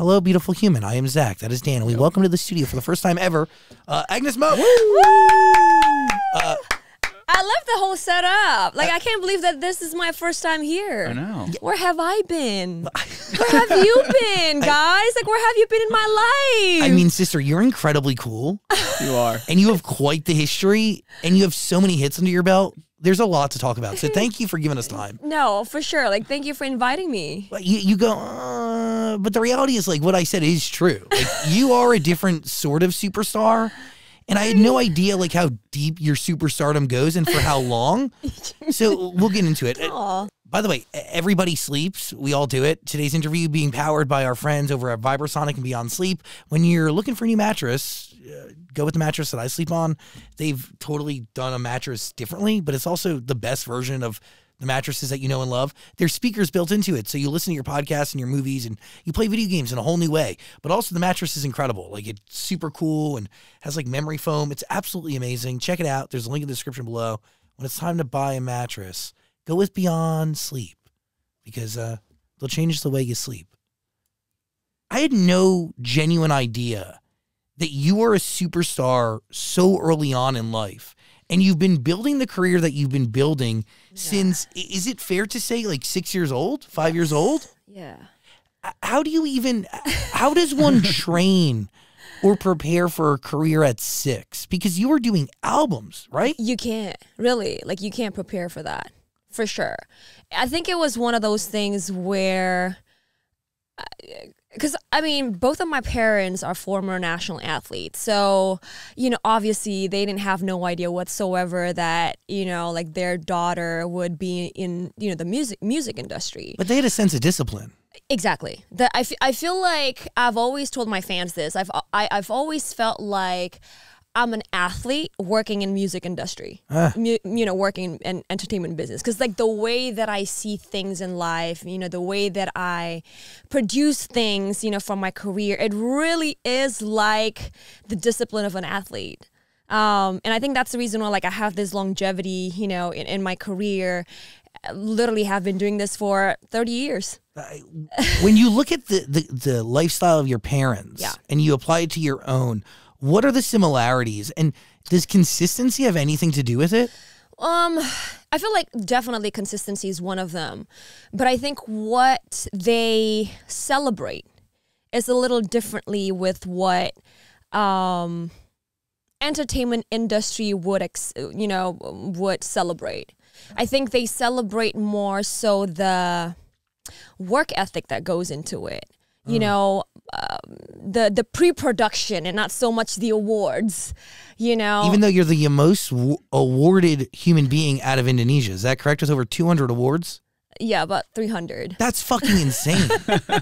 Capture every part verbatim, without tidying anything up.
Hello, beautiful human. I am Zach. That is Dan. We Yo. welcome to the studio for the first time ever, uh, Agnez Mo. uh, I love the whole setup. Like, I, I can't believe that this is my first time here. I know. Where have I been? Where have you been, guys? Like, where have you been in my life? I mean, sister, you're incredibly cool. You are. And you have quite the history, and you have so many hits under your belt. There's a lot to talk about. So thank you for giving us time. No, for sure. Like, thank you for inviting me. But you, you go, uh, but the reality is, like, what I said is true. Like, you are a different sort of superstar. And I had no idea, like, how deep your superstardom goes and for how long. So we'll get into it. Aww. By the way, everybody sleeps. We all do it. Today's interview being powered by our friends over at Vibersonic and Beyond Sleep. When you're looking for a new mattress, uh, go with the mattress that I sleep on. They've totally done a mattress differently, but it's also the best version of the mattresses that you know and love. There's speakers built into it, so you listen to your podcasts and your movies, and you play video games in a whole new way. But also the mattress is incredible. Like, it's super cool and has, like, memory foam. It's absolutely amazing. Check it out. There's a link in the description below. When it's time to buy a mattress, go with Beyond Sleep, because uh, they'll change the way you sleep. I had no genuine idea that you were a superstar so early on in life. And you've been building the career that you've been building yeah. since, is it fair to say, like, six years old, five years old? Yeah. How do you even, how does one train or prepare for a career at six? Because you were doing albums, right? You can't, really. Like, you can't prepare for that, for sure. I think it was one of those things where, because, I mean, both of my parents are former national athletes. So, you know, obviously they didn't have no idea whatsoever that, you know, like, their daughter would be in, you know, the music music industry. But they had a sense of discipline. Exactly. The, I, f I feel like I've always told my fans this. I've, I, I've always felt like I'm an athlete working in music industry, ah. mu you know, working in entertainment business. Because, like, the way that I see things in life, you know, the way that I produce things, you know, from my career, it really is like the discipline of an athlete. Um, and I think that's the reason why, like, I have this longevity, you know, in, in my career. I literally have been doing this for thirty years. When you look at the, the, the lifestyle of your parents yeah. and you apply it to your own, what are the similarities, and does consistency have anything to do with it? Um, I feel like definitely consistency is one of them, but I think what they celebrate is a little differently with what um, entertainment industry would, ex you know, would celebrate. I think they celebrate more so the work ethic that goes into it. You know, um, the the pre-production and not so much the awards, you know. Even though you're the most w awarded human being out of Indonesia. Is that correct? With over two hundred awards? Yeah, about three hundred. That's fucking insane. But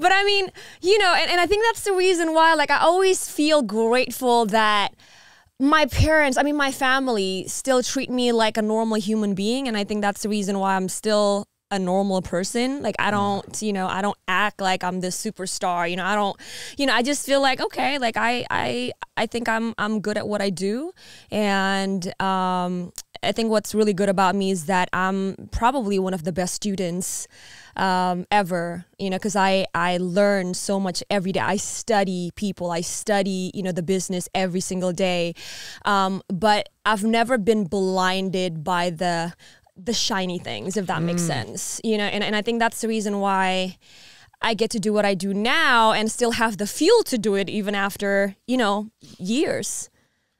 I mean, you know, and, and I think that's the reason why, like, I always feel grateful that my parents, I mean, my family still treat me like a normal human being. And I think that's the reason why I'm still a normal person. Like, I don't, you know, I don't act like I'm this superstar, you know, I don't, you know, I just feel like, okay, like I, I, I think I'm, I'm good at what I do. And, um, I think what's really good about me is that I'm probably one of the best students, um, ever, you know, cause I, I learn so much every day. I study people, I study, you know, the business every single day. Um, but I've never been blinded by the, the shiny things, if that makes mm. sense, you know, and, and I think that's the reason why I get to do what I do now and still have the fuel to do it even after, you know, years.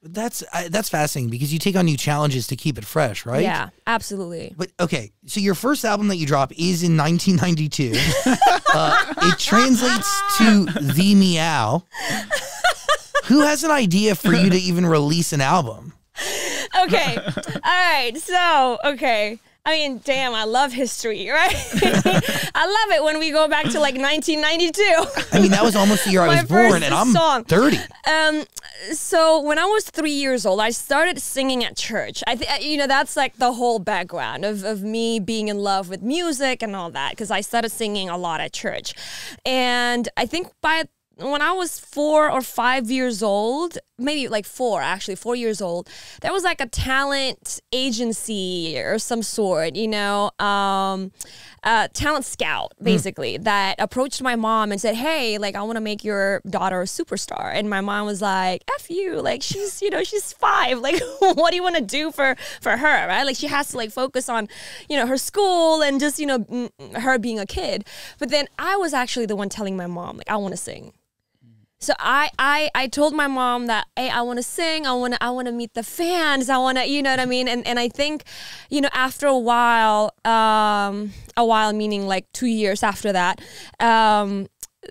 That's uh, that's fascinating, because you take on new challenges to keep it fresh, right? Yeah, absolutely. But okay, so your first album that you drop is in nineteen ninety-two. uh, it translates to The Meow. Who has an idea for you to even release an album? Okay. All right. So, okay. I mean, damn, I love history, right? I love it when we go back to, like, nineteen ninety-two. I mean, that was almost the year I was born, and I'm song. thirty. Um, so when I was three years old, I started singing at church. I th you know, that's, like, the whole background of, of me being in love with music and all that, because I started singing a lot at church. And I think by when I was four or five years old, maybe like four, actually, four years old, there was like a talent agency or some sort, you know, um, uh, talent scout, basically, mm. that approached my mom and said, hey, like, I want to make your daughter a superstar. And my mom was like, F you, like, she's, you know, she's five. Like, what do you want to do for, for her, right? Like, she has to, like, focus on, you know, her school and just, you know, her being a kid. But then I was actually the one telling my mom, like, I want to sing. So I, I I told my mom that, hey, I want to sing, I want to I want to meet the fans, I want to, you know what I mean? And and I think, you know, after a while, um, a while meaning like two years after that, um,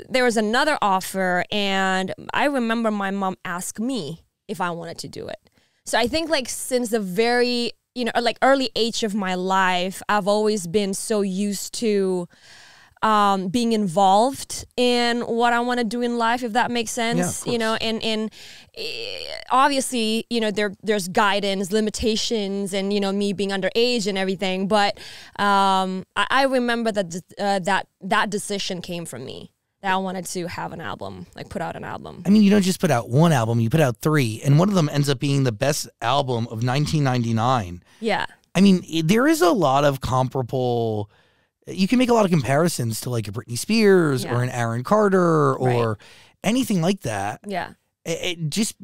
there was another offer, and I remember my mom asked me if I wanted to do it. So I think like since the very, you know, like early age of my life, I've always been so used to Um, being involved in what I want to do in life, if that makes sense, yeah, you know, and, and obviously, you know, there, there's guidance, limitations, and, you know, me being underage and everything. But um, I, I remember that, uh, that that decision came from me, that I wanted to have an album, like put out an album. I mean, you don't just put out one album, you put out three, and one of them ends up being the best album of nineteen ninety-nine. Yeah. I mean, it, there is a lot of comparable... You can make a lot of comparisons to like a Britney Spears, yeah, or an Aaron Carter or right, anything like that. Yeah. It, it just,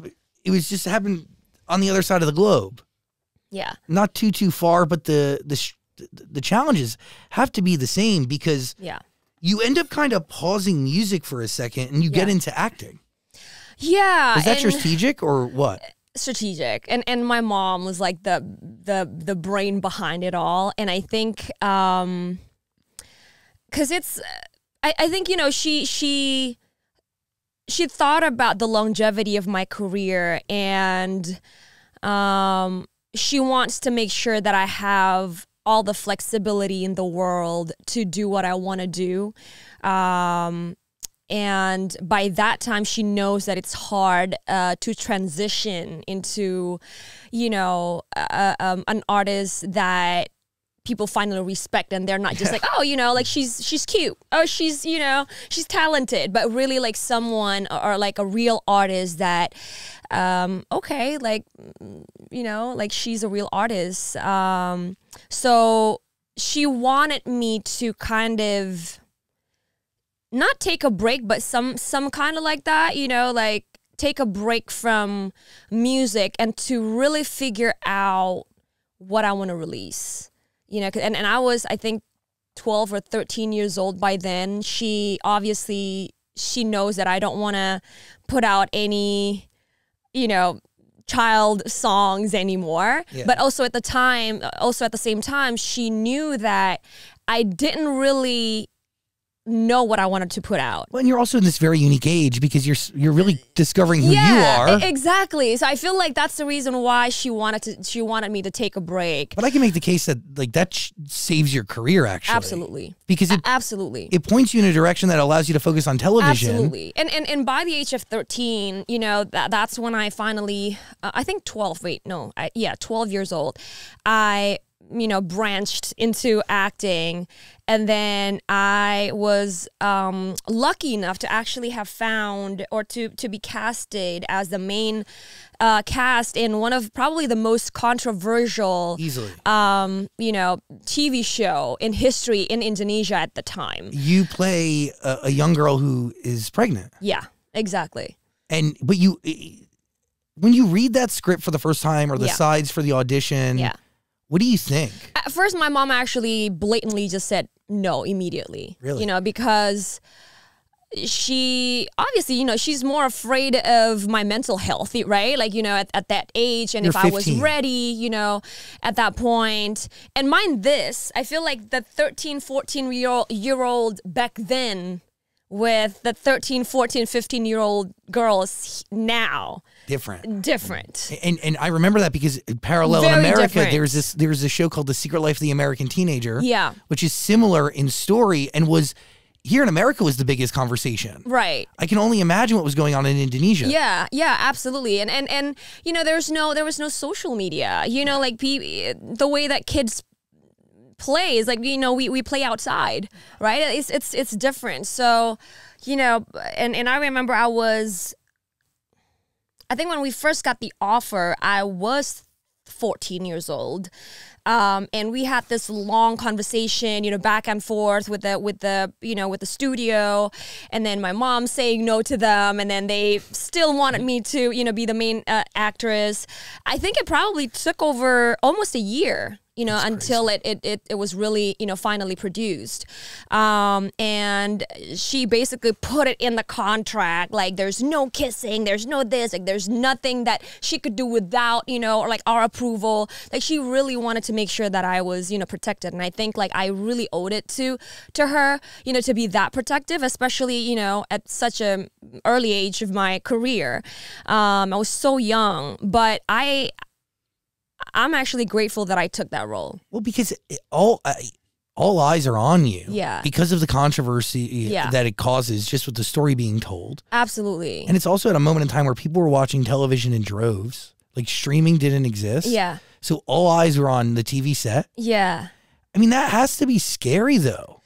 it was just happened on the other side of the globe. Yeah. Not too, too far, but the, the, sh the challenges have to be the same, because yeah, you end up kind of pausing music for a second and you yeah, get into acting. Yeah. Is that strategic or what? Strategic. And, and my mom was like the, the, the brain behind it all. And I think, um, Cause it's, I, I think, you know, she, she, she thought about the longevity of my career, and um, she wants to make sure that I have all the flexibility in the world to do what I want to do. Um, and by that time, she knows that it's hard uh, to transition into, you know, uh, um, an artist that people finally respect, and they're not just yeah, like, oh, you know, like she's she's cute, oh, she's, you know, she's talented, but really like someone or, or like a real artist that um okay, like, you know, like she's a real artist. Um so she wanted me to kind of not take a break, but some some kind of like that, you know, like take a break from music and to really figure out what I want to release. You know, and, and I was, I think, twelve or thirteen years old by then. She obviously, she knows that I don't want to put out any, you know, child songs anymore. Yeah. But also at the time, also at the same time, she knew that I didn't really know what I wanted to put out. Well, and you're also in this very unique age, because you're you're really discovering who yeah, you are. Exactly. So I feel like that's the reason why she wanted to she wanted me to take a break. But I can make the case that like that sh saves your career, actually. Absolutely. Because it, absolutely, it points you in a direction that allows you to focus on television. Absolutely. And and and by the age of thirteen, you know, that that's when I finally uh, I think twelve. Wait, no, I, yeah, twelve years old. I. you know, branched into acting. And then I was um, lucky enough to actually have found or to, to be casted as the main uh, cast in one of probably the most controversial, easily, um, you know, T V show in history in Indonesia at the time. You play a, a young girl who is pregnant. Yeah, exactly. And, but you, when you read that script for the first time, or the yeah, sides for the audition, yeah, what do you think? At first, my mom actually blatantly just said no immediately. Really? You know, because she, obviously, you know, she's more afraid of my mental health, right? Like, you know, at, at that age, and You're if fifteen. I was ready, you know, at that point. And mind this, I feel like the thirteen, fourteen-year-old back then with the thirteen, fourteen, fifteen-year-old girls now. Different. Different. And and I remember that, because parallel Very in America, different. there's this there's a show called The Secret Life of the American Teenager. Yeah. Which is similar in story, and was here in America was the biggest conversation. Right. I can only imagine what was going on in Indonesia. Yeah, yeah, absolutely. And and, and you know, there's no there was no social media. You know, like pe the way that kids play is like, you know, we, we play outside, right? It's it's it's different. So, you know, and, and I remember I was I think when we first got the offer, I was fourteen years old. Um, and we had this long conversation, you know, back and forth with the, with the, you know, with the studio, and then my mom saying no to them, and then they still wanted me to, you know, be the main uh, actress. I think it probably took over almost a year, you know, until it, it, it, it was really, you know, finally produced. Um, and she basically put it in the contract, like there's no kissing, there's no this, like there's nothing that she could do without, you know, or like our approval. Like she really wanted to make sure that I was, you know, protected. And I think like I really owed it to, to her, you know, to be that protective, especially, you know, at such an early age of my career. Um, I was so young, but I... I'm actually grateful that I took that role. Well, because it, all uh, all eyes are on you. Yeah. Because of the controversy yeah. that it causes just with the story being told. Absolutely. And it's also at a moment in time where people were watching television in droves. Like, streaming didn't exist. Yeah. So all eyes were on the T V set. Yeah. I mean, that has to be scary, though.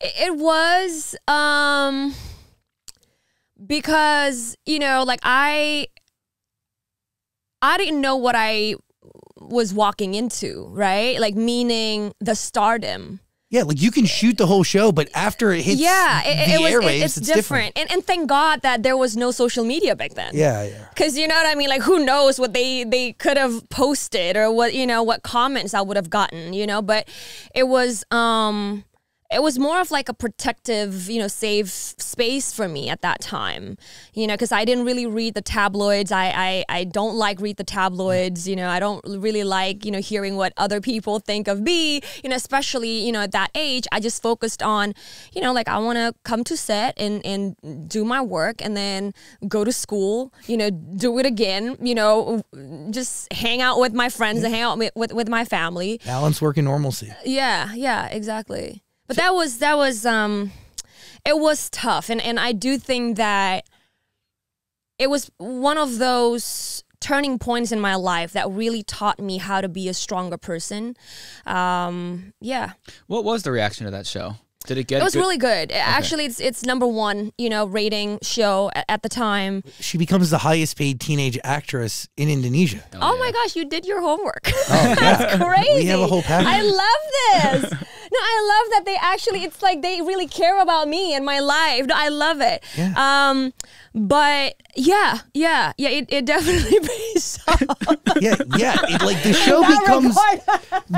It was um, because, you know, like, I, I didn't know what I... was walking into, right? Like, meaning the stardom. Yeah, like you can shoot the whole show, but after it hits yeah, it, the it was, airwaves, it, it's, it's different. different. And and thank God that there was no social media back then. Yeah, yeah. Because you know what I mean? Like, who knows what they, they could have posted or what, you know, what comments I would have gotten, you know? But it was... um It was more of like a protective, you know, safe space for me at that time, you know, because I didn't really read the tabloids. I, I, I don't like read the tabloids, you know, I don't really like, you know, hearing what other people think of me, you know, especially, you know, at that age. I just focused on, you know, like I want to come to set and, and do my work and then go to school, you know, do it again, you know, just hang out with my friends and hang out with, with my family. Balance work and normalcy. Yeah, yeah, exactly. But that was, that was, um, it was tough. And, and I do think that it was one of those turning points in my life that really taught me how to be a stronger person. Um, yeah. What was the reaction to that show? Did it get It was good? really good. Okay. Actually, it's it's number one, you know, rating show at, at the time. She becomes the highest paid teenage actress in Indonesia. Oh, oh yeah. my gosh, you did your homework. Oh, That's yeah. crazy. We have a whole package. I love this. No, I love that they actually, it's like they really care about me and my life. No, I love it. Yeah. Um, but yeah, yeah, yeah, it, it definitely pays off. yeah, yeah, it, like the show that becomes,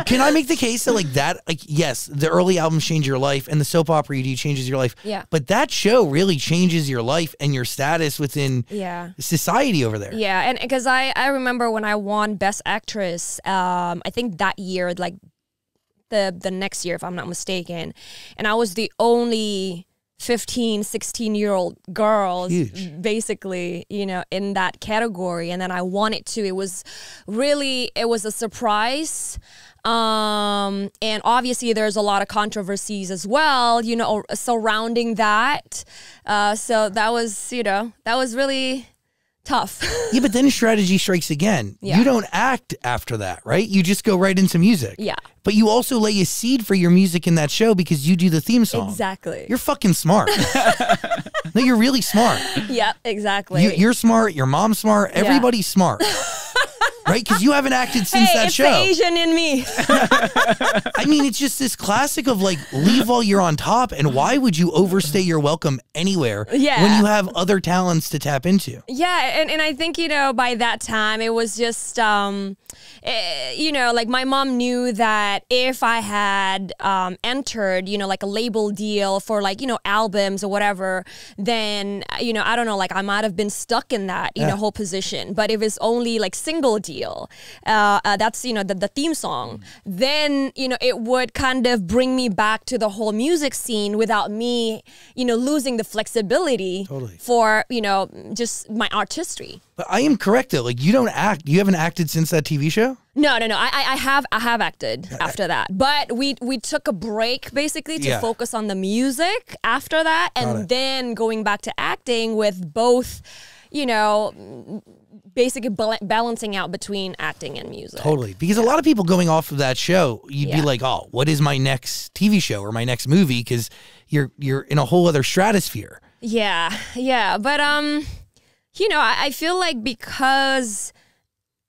can I make the case that like that, like yes, the early albums change your life and the soap opera you do changes your life. Yeah. But that show really changes your life and your status within yeah. society over there. Yeah, and because I, I remember when I won Best Actress, um, I think that year, like the, the next year if I'm not mistaken, and I was the only... fifteen, sixteen year old girls Huge. basically, you know, in that category. And then I wanted to, it was really, it was a surprise. Um, and obviously there's a lot of controversies as well, you know, surrounding that. Uh, so that was, you know, that was really tough. Yeah, but then strategy strikes again. Yeah. You don't act after that, right? You just go right into music. Yeah. But you also lay a seed for your music in that show because you do the theme song. Exactly. You're fucking smart. No, you're really smart. Yeah, exactly. You, you're smart. Your mom's smart. Everybody's yeah. smart. Right? Because you haven't acted since hey, that it's show. It's Asian in me. I mean, it's just this classic of like, leave while you're on top, and why would you overstay your welcome anywhere yeah. when you have other talents to tap into? Yeah, and, and I think, you know, by that time, it was just, um, it, you know, like my mom knew that if I had um, entered, you know, like a label deal for like, you know, albums or whatever, then, you know, I don't know, like I might have been stuck in that, you yeah. know, whole position. But if it's only like single deal, Uh, uh, that's, you know, the, the theme song, mm-hmm. then, you know, it would kind of bring me back to the whole music scene without me, you know, losing the flexibility totally. for, you know, just my artistry. But I am correct, though. Like, you don't act, you haven't acted since that T V show? No, no, no. I, I have, I have acted after that, but we we took a break basically to yeah. focus on the music after that, and then going back to acting with both, you know, basically balancing out between acting and music. Totally, because yeah. a lot of people going off of that show, you'd yeah. be like, oh, what is my next T V show or my next movie? Because you're you're in a whole other stratosphere. Yeah, yeah, but um. you know, I, I feel like because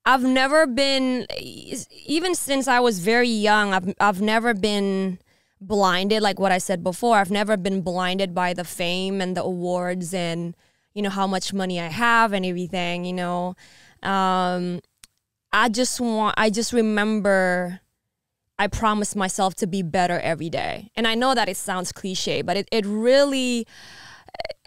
I've never been, even since I was very young, I've, I've never been blinded, like what I said before. I've never been blinded by the fame and the awards and, you know, how much money I have and everything, you know. Um, I just want, I just remember I promised myself to be better every day. And I know that it sounds cliche, but it, it really...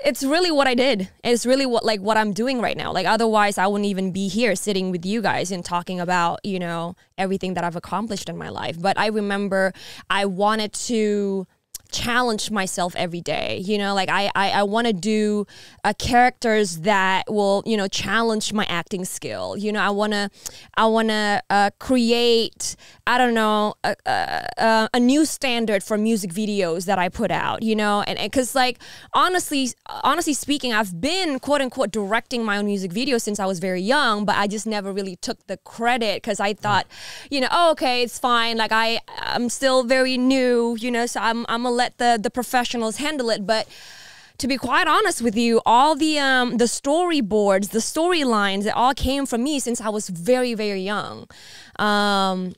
it's really what I did. It's really what like what I'm doing right now. Like otherwise I wouldn't even be here sitting with you guys and talking about, you know, everything that I've accomplished in my life. But I remember I wanted to challenge myself every day. You know, like I, I, I want to do uh, characters that will, you know, challenge my acting skill. You know, I want to I want to uh, create, I don't know, a, a, a new standard for music videos that I put out, you know, and because like honestly, honestly speaking, I've been quote unquote directing my own music videos since I was very young, but I just never really took the credit because I thought, you know, oh, okay, it's fine. Like I, I'm still very new, you know, so I'm, I'm a let the the professionals handle it. But to be quite honest with you, all the um the storyboards, the storylines, it all came from me since I was very very young. Um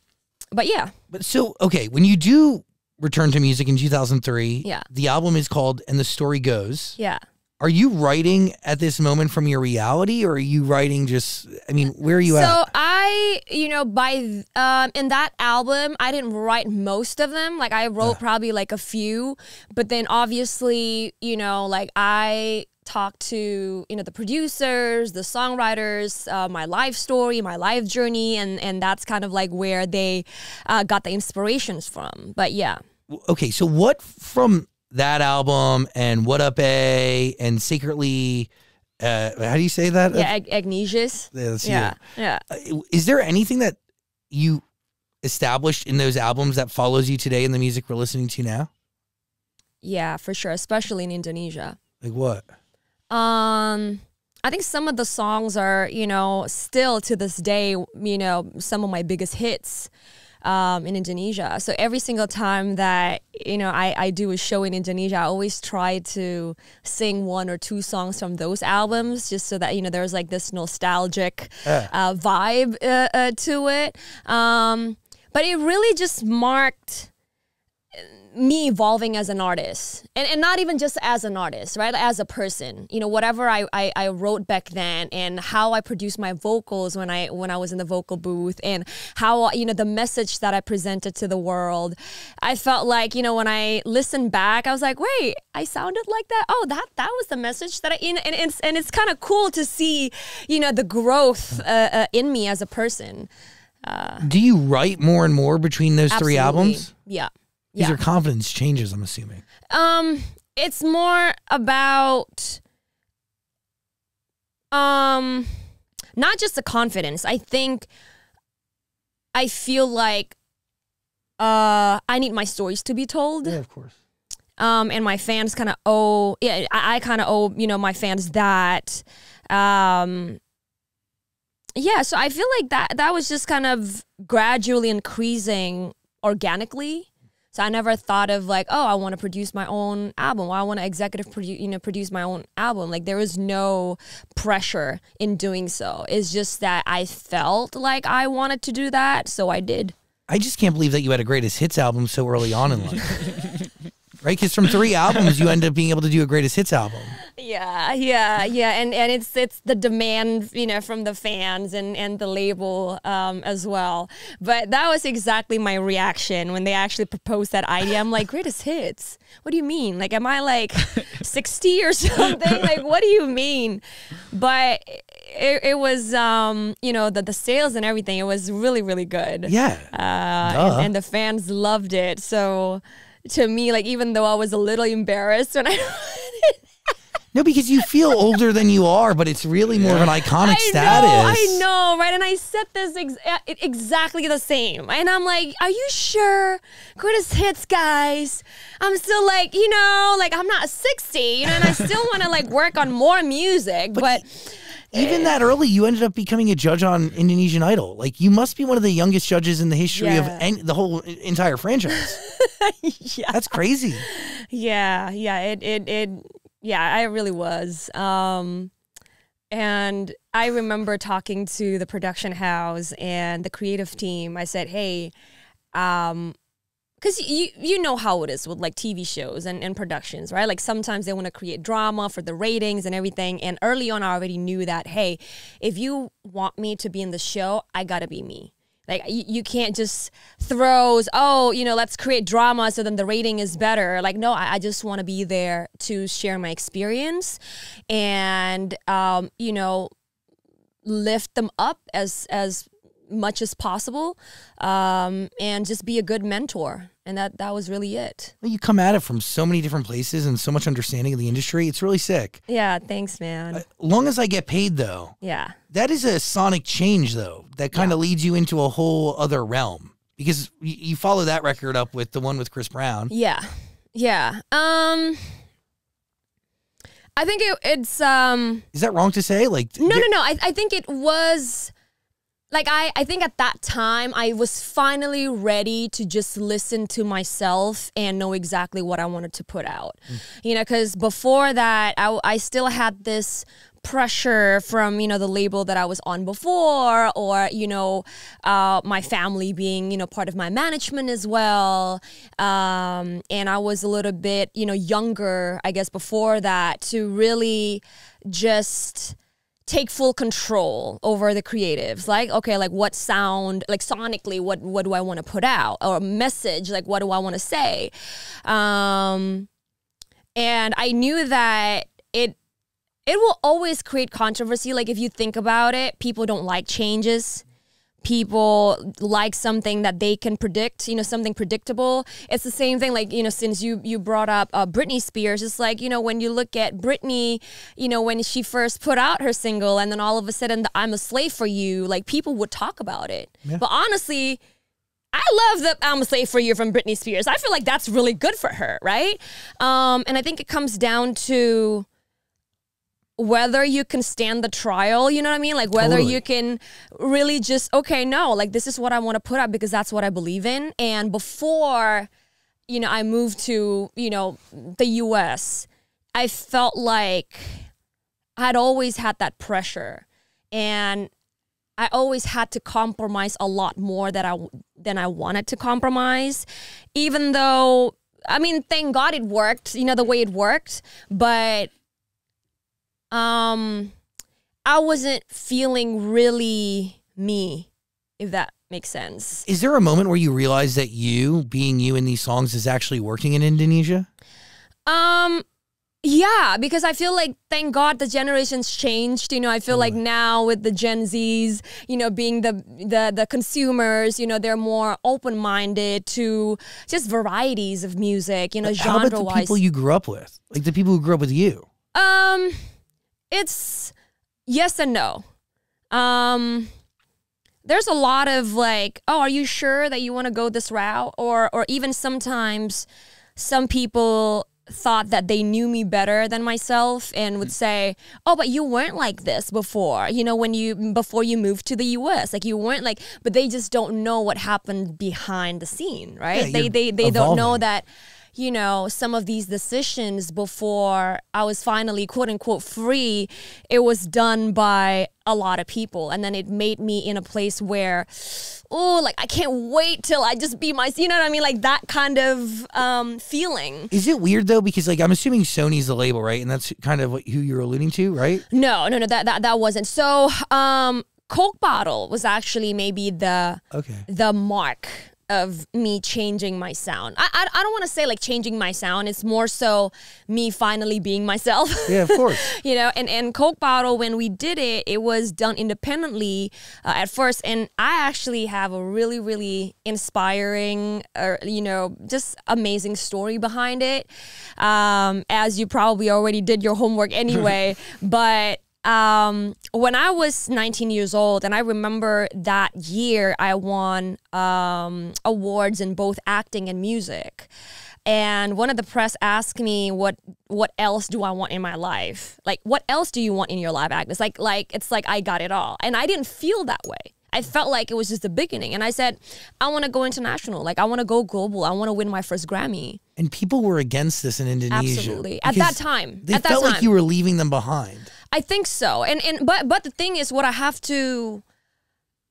but yeah, but so okay, when you do return to music in two thousand three, yeah, the album is called And the Story Goes. Yeah. Are you writing at this moment from your reality, or are you writing just, I mean, where are you at? So I, you know, by, um, in that album, I didn't write most of them. Like I wrote yeah. probably like a few, but then obviously, you know, like I talked to, you know, the producers, the songwriters, uh, my life story, my life journey. And, and that's kind of like where they uh, got the inspirations from. But yeah. Okay. So what from that album and What Up A and Secretly, uh, how do you say that? Yeah, Ag Agnez. Yeah, that's yeah. yeah. Uh, is there anything that you established in those albums that follows you today in the music we're listening to now? Yeah, for sure, especially in Indonesia. Like what? Um, I think some of the songs are, you know, still to this day, you know, some of my biggest hits. Um, in Indonesia. So every single time that, you know, I, I do a show in Indonesia, I always try to sing one or two songs from those albums just so that, you know, there's like this nostalgic uh. Uh, vibe uh, uh, to it. Um, but it really just marked me evolving as an artist, and, and not even just as an artist, right? As a person, you know, whatever I, I, I wrote back then and how I produced my vocals when I, when I was in the vocal booth, and how, you know, the message that I presented to the world. I felt like, you know, when I listened back, I was like, wait, I sounded like that. Oh, that, that was the message that I, and, and it's, and it's kind of cool to see, you know, the growth uh, uh, in me as a person. Uh, Do you write more and more between those absolutely. Three albums? Yeah. Yeah. Your confidence changes, I'm assuming. Um, it's more about um, not just the confidence. I think I feel like uh, I need my stories to be told. Yeah, of course. Um, and my fans kind of owe, yeah, I, I kind of owe, you know, my fans that. Um, yeah, so I feel like that that was just kind of gradually increasing organically. So I never thought of like, oh, I want to produce my own album. Or I want to executive produce, you know, produce my own album. Like there was no pressure in doing so. It's just that I felt like I wanted to do that, so I did. I just can't believe that you had a greatest hits album so early on in life, right? Because from three albums, you end up being able to do a greatest hits album. Yeah, yeah, yeah, and and it's it's the demand, you know, from the fans and and the label um, as well. But that was exactly my reaction when they actually proposed that idea. I'm like, greatest hits? What do you mean? Like, am I like sixty or something? Like, what do you mean? But it, it was, um, you know, the the sales and everything. It was really really good. Yeah, uh, and, and the fans loved it. So to me, like, even though I was a little embarrassed when I. No, because you feel older than you are, but it's really more of an iconic I status. I know, I know, right? And I said this ex exactly the same. And I'm like, are you sure? Greatest hits, guys. I'm still like, you know, like I'm not sixty, you know, and I still want to like work on more music. But, but even that early, you ended up becoming a judge on Indonesian Idol. Like you must be one of the youngest judges in the history yeah. of any, the whole entire franchise. Yeah. That's crazy. Yeah, yeah, it, it, it. Yeah, I really was. Um, And I remember talking to the production house and the creative team. I said, hey, um, because you, you know how it is with like T V shows and, and productions, right? Like sometimes they want to create drama for the ratings and everything. And early on, I already knew that, hey, if you want me to be in the show, I got to be me. Like, you, you can't just throws, oh, you know, let's create drama so then the rating is better. Like, no, I, I just want to be there to share my experience and, um, you know, lift them up as, as much as possible, um, and just be a good mentor. And that, that was really it. Well, you come at it from so many different places and so much understanding of the industry. It's really sick. Yeah, thanks, man. Uh, long as I get paid, though. Yeah. That is a sonic change, though, that kind of yeah. leads you into a whole other realm, because you follow that record up with the one with Chris Brown. Yeah. Yeah. Um, I think it, it's... Um, is that wrong to say? Like, no, no, no. I, I think it was... Like, I, I think at that time, I was finally ready to just listen to myself and know exactly what I wanted to put out. Mm. You know, because before that, I, I still had this pressure from, you know, the label that I was on before, or, you know, uh, my family being, you know, part of my management as well. Um, and I was a little bit, you know, younger, I guess, before that, to really just... take full control over the creatives. Like, okay, like what sound, like sonically, what, what do I want to put out? Or a message, like what do I want to say? Um, and I knew that it, it will always create controversy. Like if you think about it, people don't like changes. People like something that they can predict, you know, something predictable. It's the same thing, like, you know, since you you brought up uh, Britney Spears, it's like, you know, when you look at Britney, you know, when she first put out her single and then all of a sudden the I'm a Slave for You, like people would talk about it. Yeah. But honestly, I love the I'm a Slave for You from Britney Spears. I feel like that's really good for her, right? Um, and I think it comes down to whether you can stand the trial, you know what I mean? Like whether totally. You can really just, okay, no, like this is what I want to put out because that's what I believe in. And before, you know, I moved to, you know, the U S, I felt like I'd always had that pressure and I always had to compromise a lot more that I, than I wanted to compromise, even though, I mean, thank God it worked, you know, the way it worked, but Um, I wasn't feeling really me, if that makes sense. Is there a moment where you realize that you, being you in these songs, is actually working in Indonesia? Um, yeah, because I feel like, thank God, the generations changed. You know, I feel totally. Like now with the Gen Zs, you know, being the, the, the consumers, you know, they're more open-minded to just varieties of music, you know, genre-wise. How about the people you grew up with? Like the people who grew up with you? Um... It's yes and no. Um, there's a lot of like, oh, are you sure that you want to go this route? Or, or even sometimes some people thought that they knew me better than myself and would say, oh, but you weren't like this before, you know, when you, before you moved to the U S, like you weren't like, but they just don't know what happened behind the scene, right? Yeah, they, they, they don't know that. You know, some of these decisions before I was finally quote unquote free, it was done by a lot of people. And then it made me in a place where, oh, like I can't wait till I just be my, you know what I mean? Like that kind of um, feeling. Is it weird though? Because like, I'm assuming Sony's the label, right? And that's kind of what, who you're alluding to, right? No, no, no, that, that, that wasn't. So um, Coke Bottle was actually maybe the, okay. the mark of me changing my sound. I, I, I don't want to say like changing my sound. It's more so me finally being myself. Yeah, of course. You know, and, and Coke Bottle, when we did it, it was done independently uh, at first. And I actually have a really, really inspiring, or, you know, just amazing story behind it. Um, as you probably already did your homework anyway. But um, when I was nineteen years old, and I remember that year I won um, awards in both acting and music. And one of the press asked me, what what else do I want in my life? Like, what else do you want in your life, Agnez? Like, like it's like I got it all. And I didn't feel that way. I felt like it was just the beginning. And I said, I want to go international. Like, I want to go global. I want to win my first Grammy. And people were against this in Indonesia. Absolutely. At that time. They at felt that time. Like you were leaving them behind. I think so. And and but but the thing is, what I have to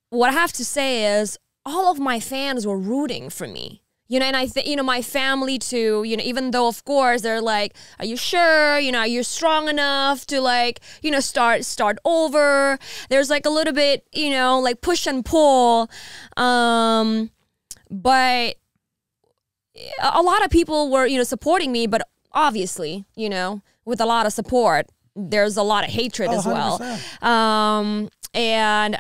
what I have to say is all of my fans were rooting for me. You know, and I think, you know, my family too, you know, even though, of course, they're like, are you sure? You know, are you strong enough to, like, you know, start start over? There's like a little bit, you know, like push and pull. Um, but a lot of people were, you know, supporting me. But obviously, you know, with a lot of support, there's a lot of hatred oh, as one hundred percent. Well. Um, And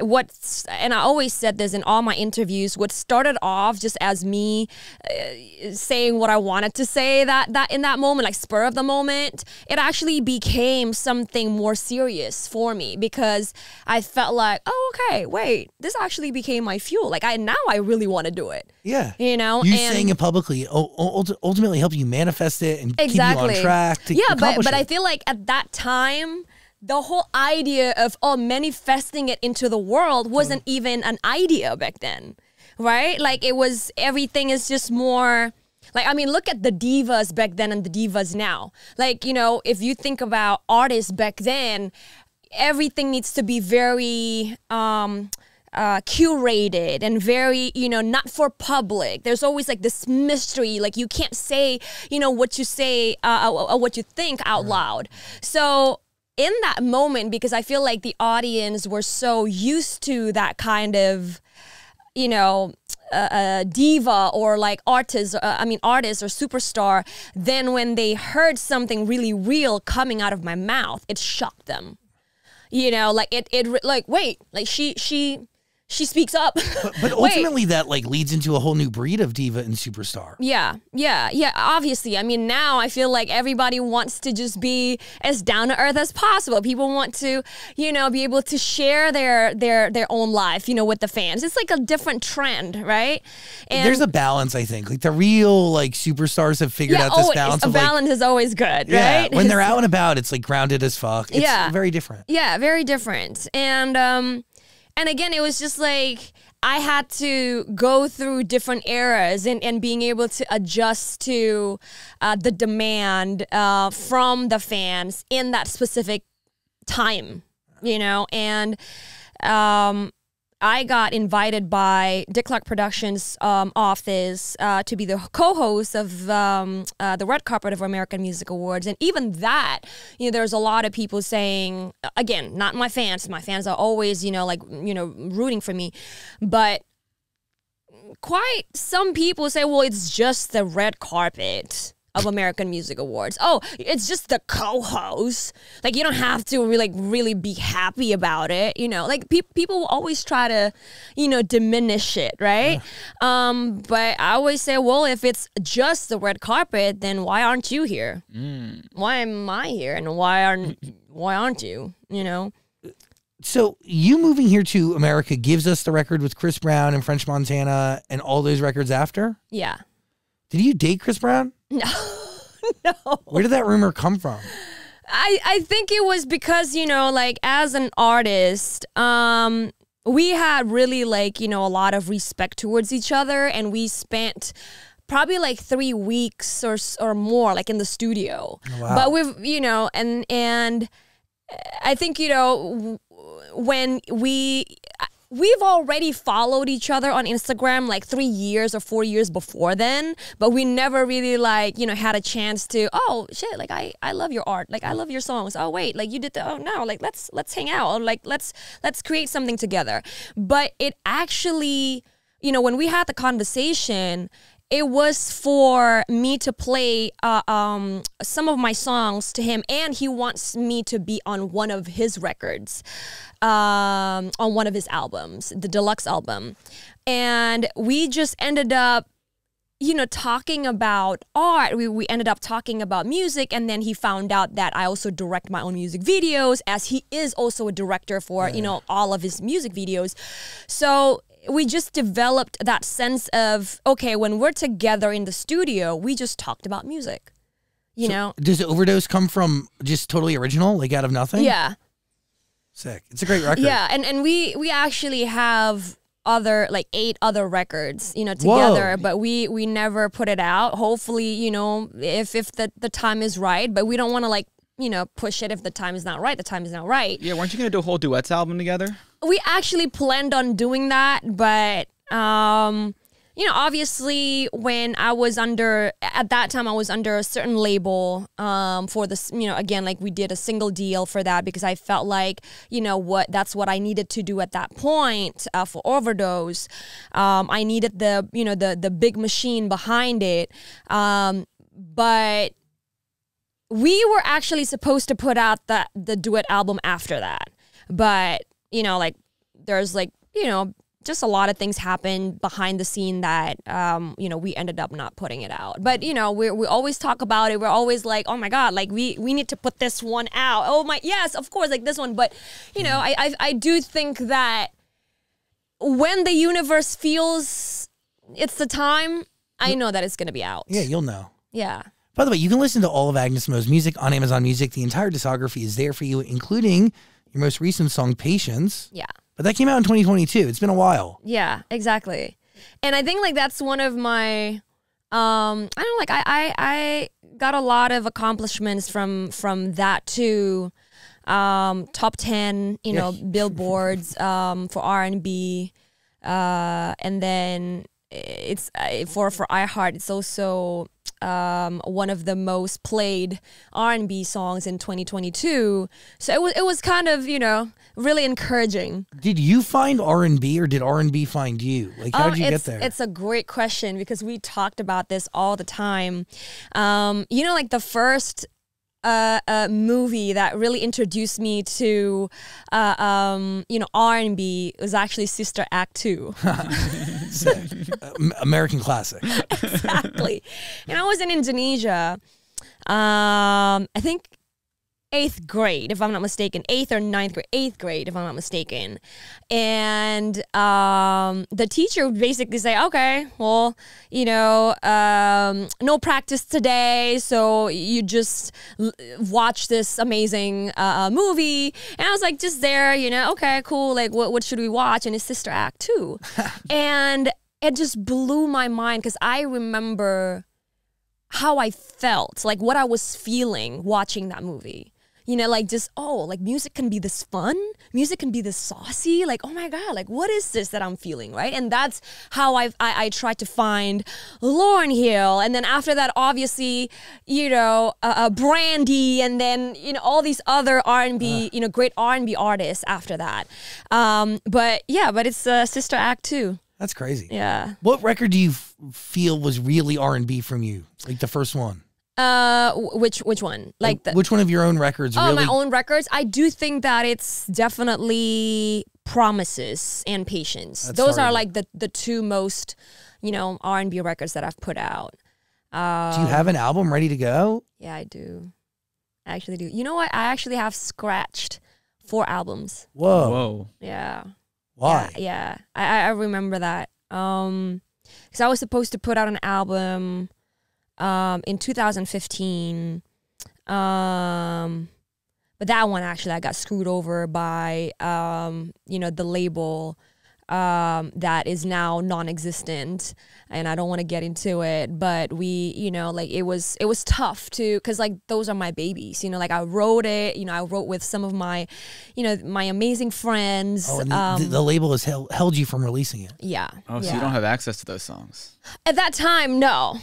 what's, and I always said this in all my interviews, what started off just as me uh, saying what I wanted to say that, that in that moment, like spur of the moment, it actually became something more serious for me, because I felt like, oh, okay, wait, this actually became my fuel. Like I, now I really want to do it. Yeah. You know, you and saying it publicly ultimately helped you manifest it and exactly. keep you on track to yeah, but, but I feel like at that time, the whole idea of oh, manifesting it into the world wasn't even an idea back then, right? Like it was, everything is just more, like, I mean, look at the divas back then and the divas now. Like, you know, if you think about artists back then, everything needs to be very um, uh, curated and very, you know, not for public. There's always like this mystery, like you can't say, you know, what you say, uh, or, or what you think out loud. So, in that moment, because I feel like the audience were so used to that kind of, you know, uh, uh, diva or like artist, uh, I mean, artist or superstar, then when they heard something really real coming out of my mouth, it shocked them. You know, like it, it like, wait, like she, she, she speaks up. But, but ultimately that like leads into a whole new breed of diva and superstar. Yeah, yeah, yeah, obviously. I mean, now I feel like everybody wants to just be as down to earth as possible. People want to, you know, be able to share their their their own life, you know, with the fans. It's like a different trend, right? And there's a balance, I think. Like the real like superstars have figured yeah, out this always, balance. A of balance like, is always good, right? Yeah, when they're out and about, it's like grounded as fuck. It's yeah. very different. Yeah, very different. And um And again, it was just like I had to go through different eras and, and being able to adjust to uh, the demand uh, from the fans in that specific time, you know. And um, I got invited by Dick Clark Productions' um, office uh, to be the co-host of um, uh, the Red Carpet of American Music Awards. And even that, you know, there's a lot of people saying, again, not my fans. My fans are always, you know, like, you know, rooting for me. But quite some people say, well, it's just the red carpet of American Music Awards. Oh, it's just the co-host. Like, you don't have to really, like, really be happy about it. You know, like, pe people will always try to, you know, diminish it, right? Yeah. Um, but I always say, well, if it's just the red carpet, then why aren't you here? Mm. Why am I here? And why aren't, why aren't you, you know? So you moving here to America gives us the record with Chris Brown and French Montana and all those records after? Yeah. Did you date Chris Brown? No, no. Where did that rumor come from? I, I think it was because, you know, like as an artist, um, we had really like, you know, a lot of respect towards each other. And we spent probably like three weeks or, or more like in the studio. Wow. But we've, you know, and, and I think, you know, when we... We've already followed each other on Instagram like three years or four years before then, but we never really like, you know, had a chance to, oh shit, like I, I love your art. Like I love your songs. Oh wait, like you did the, oh no, like let's, let's hang out. Or, like let's, let's create something together. But it actually, you know, when we had the conversation, it was for me to play uh, um, some of my songs to him, and he wants me to be on one of his records, um, on one of his albums, the deluxe album. And we just ended up, you know, talking about art. We, we ended up talking about music, and then he found out that I also direct my own music videos, as he is also a director for, yeah. you know, all of his music videos. So we just developed that sense of, okay, when we're together in the studio, we just talked about music, you so know? Does Overdose come from just totally original, like out of nothing? Yeah. Sick. It's a great record. Yeah, and, and we, we actually have other, like eight other records, you know, together, Whoa. but we, we never put it out. Hopefully, you know, if, if the, the time is right, but we don't want to like you know, push it if the time is not right. The time is not right. Yeah, weren't you going to do a whole duets album together? We actually planned on doing that, but, um, you know, obviously when I was under, at that time I was under a certain label um, for this, you know, again, like we did a single deal for that because I felt like, you know, what that's what I needed to do at that point uh, for Overdose. Um, I needed the, you know, the, the big machine behind it. Um, but... We were actually supposed to put out the, the duet album after that. But, you know, like, there's, like, you know, just a lot of things happened behind the scene that, um, you know, we ended up not putting it out. But, you know, we we always talk about it. We're always like, oh, my God, like, we, we need to put this one out. Oh, my, yes, of course, like this one. But, you know, I, I, I do think that when the universe feels it's the time, I know that it's going to be out. Yeah, you'll know. Yeah. By the way, you can listen to all of Agnez Mo's music on Amazon Music. The entire discography is there for you, including your most recent song, Patience. Yeah. But that came out in twenty twenty-two. It's been a while. Yeah, exactly. And I think, like, that's one of my, um, I don't know, like, I, I, I got a lot of accomplishments from, from that, too. Um, top ten, you know, billboards um, for R and B. Uh, and then it's, uh, for, for iHeart, it's also... Um, one of the most played R and B songs in twenty twenty-two. So it was, it was kind of, you know, really encouraging. Did you find R and B or did R and B find you? Like, how um, did you get there? It's a great question because we talked about this all the time. Um, you know, like the first uh, uh, movie that really introduced me to, uh, um, you know, R and B was actually Sister Act Two. American classic. Exactly. And I was in Indonesia, um, I think eighth grade, if I'm not mistaken. Eighth or ninth grade. Eighth grade, if I'm not mistaken. And um, the teacher would basically say, okay, well, you know, um, no practice today, so you just l watch this amazing uh, movie. And I was like, just there, you know, okay, cool. Like, what, what should we watch? And it's Sister Act Two. And it just blew my mind because I remember how I felt, like what I was feeling watching that movie. You know, like just, oh, like music can be this fun. Music can be this saucy. Like, oh my God, like what is this that I'm feeling, right? And that's how I've, I I tried to find Lauryn Hill. And then after that, obviously, you know, uh, uh, Brandy and then, you know, all these other R and B, uh. you know, great R and B artists after that. Um, but yeah, but it's uh, Sister Act Two. That's crazy. Yeah. What record do you f feel was really R and B from you? Like the first one? Uh, which which one? Like, like the, which one of your own records? Oh, really? My own records. I do think that it's definitely Promises and Patience. That's Those hard. are like the the two most, you know, R and B records that I've put out. Um, do you have an album ready to go? Yeah, I do. I actually do. You know what? I actually have scratched four albums. Whoa. Whoa. Yeah. Why? Yeah, yeah. I, I remember that. Um, because I was supposed to put out an album um, in two thousand fifteen. Um, but that one, actually, I got screwed over by, um, you know, the label um, that is now non-existent. And I don't want to get into it. But we, you know, like it was it was tough to, because like those are my babies. You know, like I wrote it. You know, I wrote with some of my, you know, my amazing friends. Oh, and um, the, the label has held, held you from releasing it. Yeah. Oh, so yeah. You don't have access to those songs at that time? No.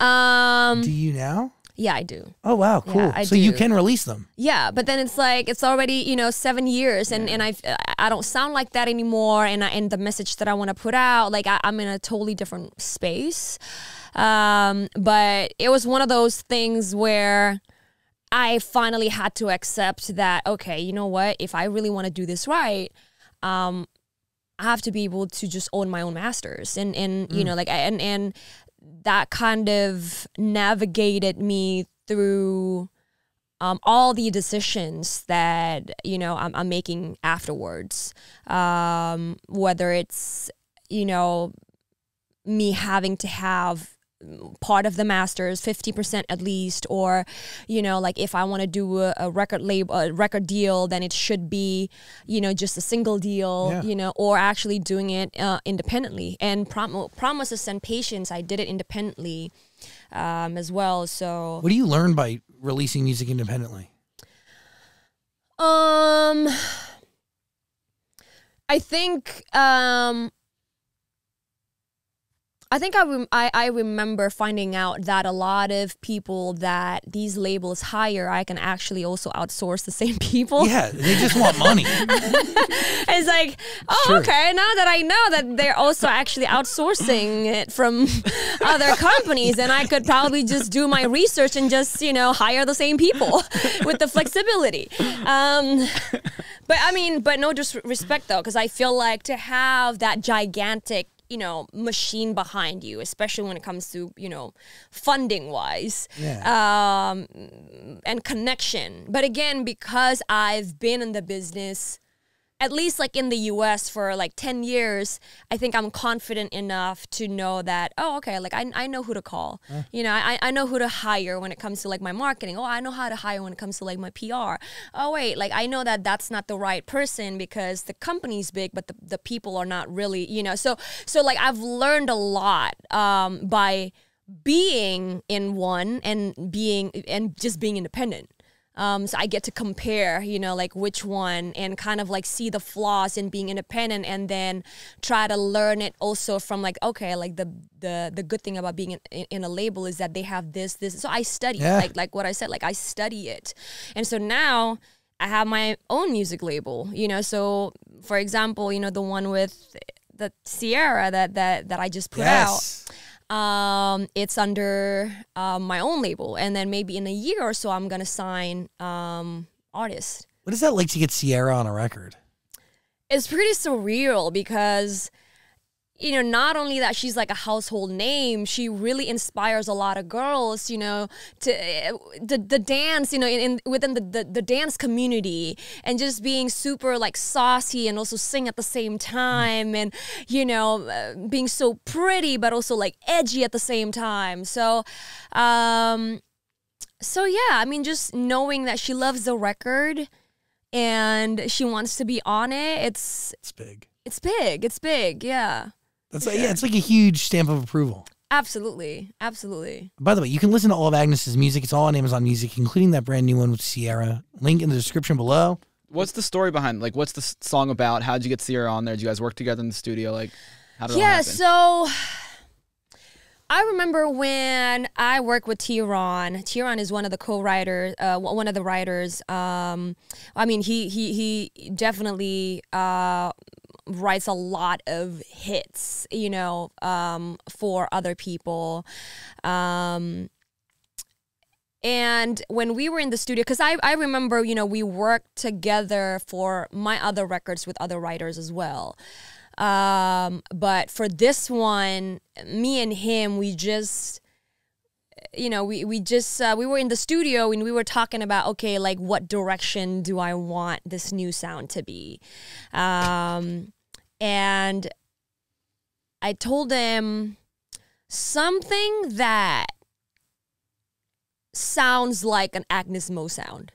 Um, do you now? Yeah, I do. Oh, wow, cool. Yeah, so do. You can release them. Yeah, but then it's like, it's already, you know, seven years and, yeah. and I've, I don't sound like that anymore and, I, and the message that I want to put out, like I, I'm in a totally different space. Um, but it was one of those things where I finally had to accept that, okay, you know what, if I really want to do this right, um, I have to be able to just own my own masters and, and mm. you know, like, and, and, that kind of navigated me through um, all the decisions that, you know, I'm, I'm making afterwards. Um, whether it's, you know, me having to have part of the masters, fifty percent at least, or, you know, like if I want to do a, a record label, a record deal, then it should be, you know, just a single deal, yeah. you know, or actually doing it uh, independently. And prom Promises and Patience, I did it independently um, as well. So, what do you learn by releasing music independently? Um, I think um, I think I, rem I I remember finding out that a lot of people that these labels hire, I can actually also outsource the same people. Yeah, they just want money. It's like, oh, sure. Okay, now that I know that they're also actually outsourcing it from other companies, and I could probably just do my research and just, you know, hire the same people with the flexibility. Um, but I mean, but no disrespect though, because I feel like to have that gigantic, you know, machine behind you, especially when it comes to, you know, funding wise, yeah. um, and connection. But again, because I've been in the business, at least like in the U S for like ten years, I think I'm confident enough to know that, oh, okay, like I, I know who to call. Uh. You know, I, I know who to hire when it comes to like my marketing. Oh, I know how to hire when it comes to like my P R. Oh, wait, like I know that that's not the right person because the company's big, but the, the people are not really, you know. So, so like I've learned a lot um, by being in one and being and just being independent. Um, so I get to compare, you know, like which one, and kind of like see the flaws in being independent, and then try to learn it also from like, okay, like the the the good thing about being in, in a label is that they have this this. So I study, yeah. like like what I said, like I study it, and so now I have my own music label, you know. So for example, you know, the one with the Ciara that that that I just put yes. out. Um, it's under um, my own label, and then maybe in a year or so, I'm gonna sign um, artists. What is that like to get Ciara on a record? It's pretty surreal because, you know, not only that she's like a household name, she really inspires a lot of girls, you know, to the, the dance, you know, in, in within the, the, the dance community, and just being super like saucy and also sing at the same time, and, you know, uh, being so pretty but also like edgy at the same time. So, um, so yeah, I mean, just knowing that she loves the record and she wants to be on it, it's, it's big. It's big. It's big. Yeah. That's like, yeah, it's like a huge stamp of approval. Absolutely. Absolutely. By the way, you can listen to all of Agnez's music. It's all on Amazon Music, including that brand new one with Ciara. Link in the description below. What's the story behind, like, what's the song about? How'd you get Ciara on there? Did you guys work together in the studio? Like, how did yeah, it happen? Yeah, so I remember when I worked with T-Ron. T-Ron is one of the co-writers, uh, one of the writers. Um, I mean, he, he, he definitely... Uh, writes a lot of hits, you know, um, for other people. Um, and when we were in the studio, because I, I remember, you know, we worked together for my other records with other writers as well. Um, but for this one, me and him, we just... You know, we, we just, uh, we were in the studio and we were talking about, okay, like what direction do I want this new sound to be? Um, and I told him something that sounds like an Agnez Mo sound.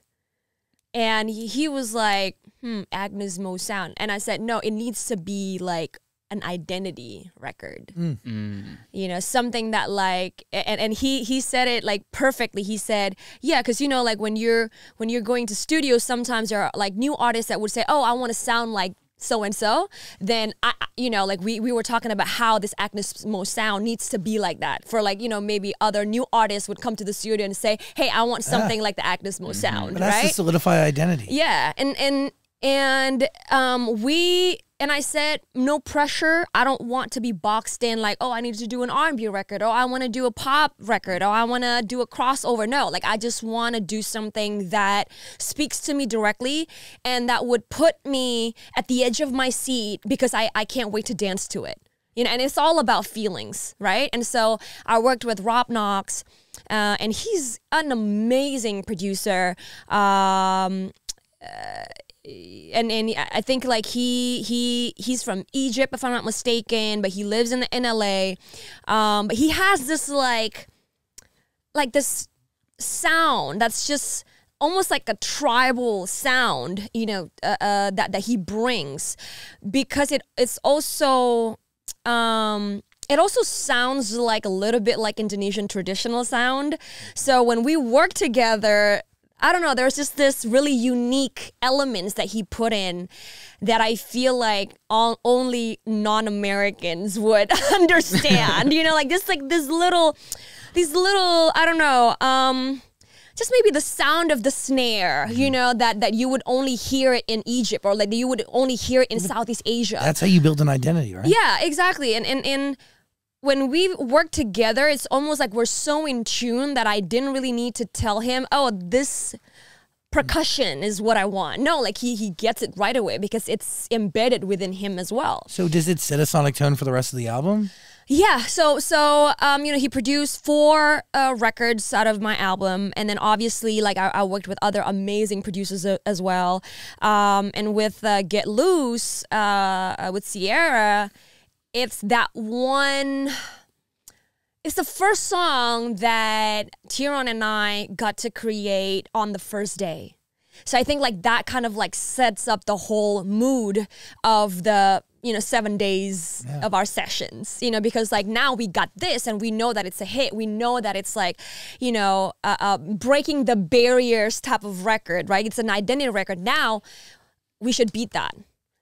And he, he was like, hmm, Agnez Mo sound. And I said, no, it needs to be like an identity record, mm. you know, something that like, and, and he, he said it like perfectly. He said, yeah, cause you know, like when you're, when you're going to studios, sometimes there are like new artists that would say, oh, I want to sound like so-and-so. Then I, you know, like we, we were talking about how this Agnez Mo sound needs to be like that for like, you know, maybe other new artists would come to the studio and say, hey, I want something yeah. like the Agnez Mo mm-hmm. sound, but that's right? To solidify identity. Yeah. And, and, and, um, we, And I said, no pressure. I don't want to be boxed in like, oh, I need to do an R and B record. Or I want to do a pop record. Or I want to do a crossover. No, like I just want to do something that speaks to me directly and that would put me at the edge of my seat because I, I can't wait to dance to it. You know, and it's all about feelings, right? And so I worked with Rob Knox, uh, and he's an amazing producer. Um, uh, And and I think like he he he's from Egypt, if I'm not mistaken, but he lives in the, in L A. Um, but he has this like like this sound that's just almost like a tribal sound, you know, uh, uh, that that he brings, because it it's also um, it also sounds like a little bit like Indonesian traditional sound. So when we work together, I don't know, there's just this really unique elements that he put in that I feel like all, only non-Americans would understand. You know, like just like this little, these little, I don't know, um, just maybe the sound of the snare, you know, that, that you would only hear it in Egypt or like you would only hear it in Southeast Asia. That's how you build an identity, right? Yeah, exactly. And, and, and when we work together, it's almost like we're so in tune that I didn't really need to tell him, oh, this percussion is what I want. No, like he, he gets it right away because it's embedded within him as well. So does it set a sonic tone for the rest of the album? Yeah, so so um, you know, he produced four uh, records out of my album, and then obviously like I, I worked with other amazing producers uh, as well, um, and with uh, Get Loose uh, with Ciara, it's that one. It's the first song that T-Ron and I got to create on the first day, so I think like that kind of like sets up the whole mood of the, you know, seven days yeah. of our sessions, you know, because like now we got this and we know that it's a hit. We know that it's like, you know, uh, uh, breaking the barriers type of record, right? It's an identity record. Now we should beat that.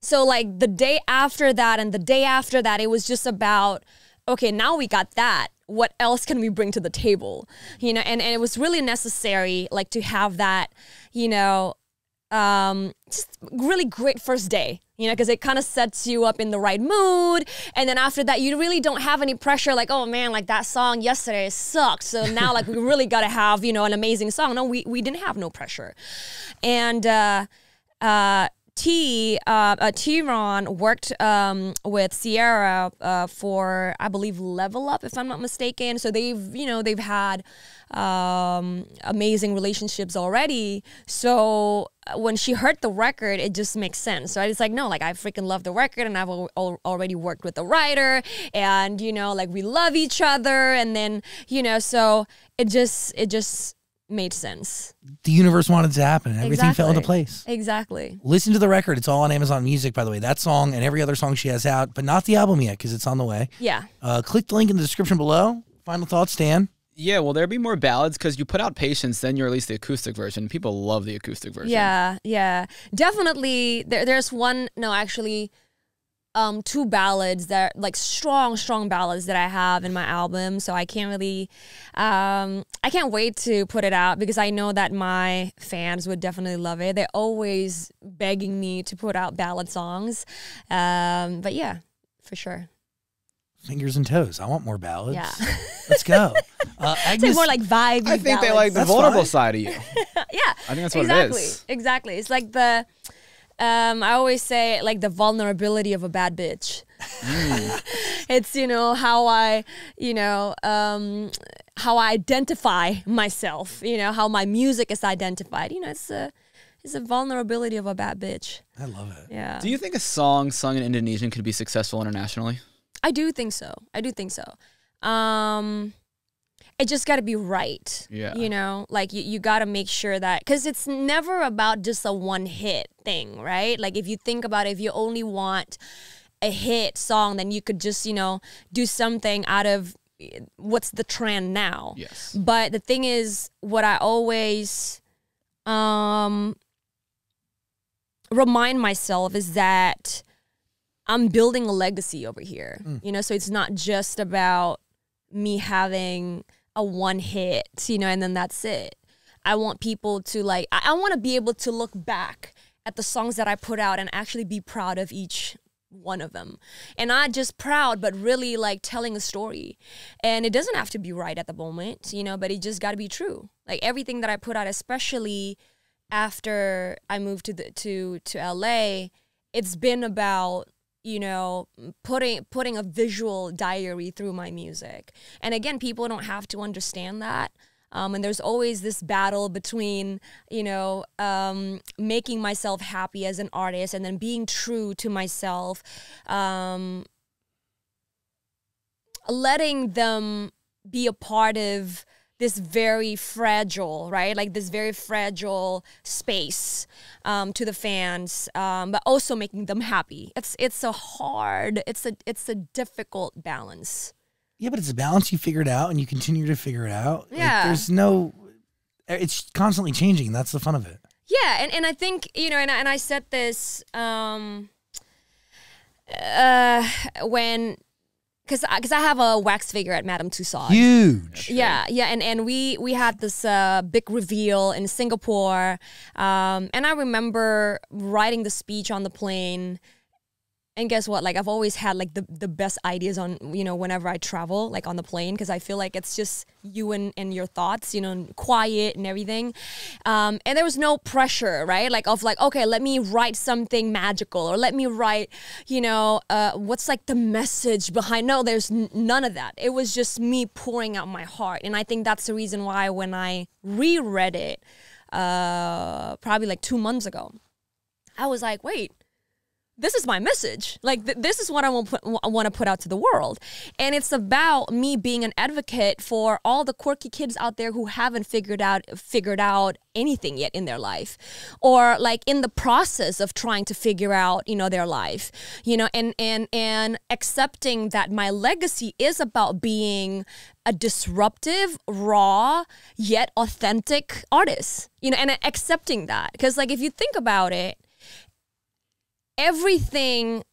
So like the day after that and the day after that, it was just about, okay, now we got that. What else can we bring to the table? You know, and, and it was really necessary like to have that, you know, um, just really great first day. You know, because it kind of sets you up in the right mood. And then after that, you really don't have any pressure like, oh man, like that song yesterday sucked. So now like we really got to have, you know, an amazing song. No, we, we didn't have no pressure. And uh, uh, T, uh, uh, T-Ron worked um, with Ciara uh, for, I believe, Level Up, if I'm not mistaken. So they've, you know, they've had um, amazing relationships already. So when she heard the record, it just makes sense. So I was like, no, like I freaking love the record and I've al al already worked with the writer and, you know, like we love each other. And then, you know, so it just, it just made sense. The universe wanted to happen. Everything exactly. fell into place. Exactly. Listen to the record. It's all on Amazon Music, by the way. That song and every other song she has out, but not the album yet because it's on the way. Yeah. Uh, click the link in the description below. Final thoughts, Dan? Yeah, will there be more ballads? Because you put out Patience, then you release the acoustic version. People love the acoustic version. Yeah, yeah. Definitely, there, there's one, no, actually, um, two ballads that, like, strong, strong ballads that I have in my album. So I can't really, um, I can't wait to put it out because I know that my fans would definitely love it. They're always begging me to put out ballad songs. Um, but yeah, for sure. Fingers and toes. I want more ballads. Yeah. Let's go. Uh, Agnez, more like vibey I think ballads. They like the that's vulnerable fine. Side of you. Yeah. I think that's what exactly. it is. Exactly. It's like the, um, I always say like the vulnerability of a bad bitch. Mm. It's, you know, how I, you know, um, how I identify myself, you know, how my music is identified. You know, it's a, it's a vulnerability of a bad bitch. I love it. Yeah. Do you think a song sung in Indonesian could be successful internationally? I do think so. I do think so. Um, it just got to be right. Yeah. You know, like you, you got to make sure that, because it's never about just a one hit thing, right? Like if you think about it, if you only want a hit song, then you could just, you know, do something out of what's the trend now. Yes. But the thing is, what I always um, remind myself is that I'm building a legacy over here, mm. you know, so it's not just about me having a one hit, you know, and then that's it. I want people to like, I, I want to be able to look back at the songs that I put out and actually be proud of each one of them. And not just proud, but really like telling a story. And it doesn't have to be right at the moment, you know, but it just got to be true. Like everything that I put out, especially after I moved to, the, to, to L A, it's been about, you know, putting putting a visual diary through my music. And again, people don't have to understand that. Um, and there's always this battle between, you know, um, making myself happy as an artist and then being true to myself. Um, letting them be a part of this very fragile, right? Like this very fragile space um, to the fans, um, but also making them happy. It's it's a hard, it's a it's a difficult balance. Yeah, but it's a balance you figured out and you continue to figure it out. Yeah, like, there's no. it's constantly changing. That's the fun of it. Yeah, and, and I think, you know, and, and I said this um, uh, when... Cause, cause I have a wax figure at Madame Tussauds. Huge. Yeah, yeah, and and we we had this uh, big reveal in Singapore, um, and I remember writing the speech on the plane. And guess what? Like I've always had like the the best ideas on you know whenever I travel like on the plane because I feel like it's just you and and your thoughts, you know, and quiet and everything. Um, and there was no pressure, right? Like of like, okay, let me write something magical or let me write, you know, uh, what's like the message behind? No, there's n none of that. It was just me pouring out my heart, and I think that's the reason why when I reread it, uh, probably like two months ago, I was like, wait. This is my message. Like, th this is what I want put, want to put out to the world. And it's about me being an advocate for all the quirky kids out there who haven't figured out figured out anything yet in their life, or like in the process of trying to figure out, you know, their life, you know, and and and accepting that my legacy is about being a disruptive, raw, yet authentic artist, you know, and accepting that. Because like, if you think about it, everything